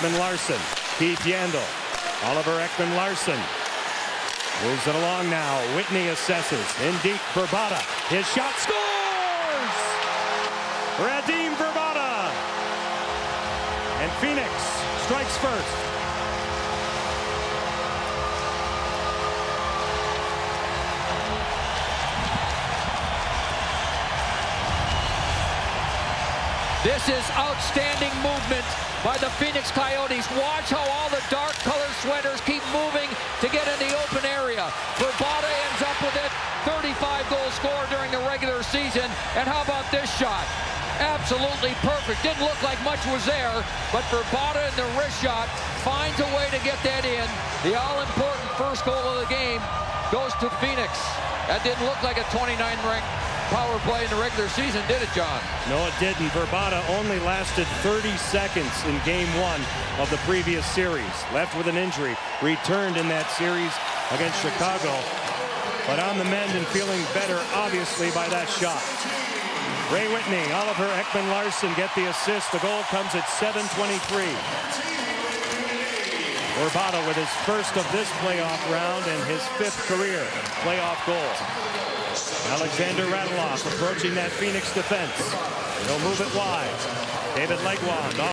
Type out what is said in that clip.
Ekman-Larsson. Keith Yandel. Oliver Ekman-Larsson moves it along now. Whitney assesses. In deep, Vrbata. His shot scores! Radim Vrbata! And Phoenix strikes first. This is outstanding movement by the Phoenix Coyotes. Watch how all the dark colored sweaters keep moving to get in the open area. Vrbata ends up with it. 35 goal score during the regular season. And how about this shot? Absolutely perfect. Didn't look like much was there, but Vrbata in the wrist shot finds a way to get that in. The all-important first goal of the game goes to Phoenix. That didn't look like a 29-ring power play in the regular season, did it, John? No, it didn't. Vrbata only lasted 30 seconds in game one of the previous series. Left with an injury, returned in that series against Chicago, but on the mend and feeling better, obviously, by that shot. Ray Whitney, Oliver Ekman-Larsson get the assist. The goal comes at 7:23. Vrbata with his first of this playoff round and his fifth career playoff goal. Alexander Radulov approaching that Phoenix defense. He'll move it wide. David Legwand.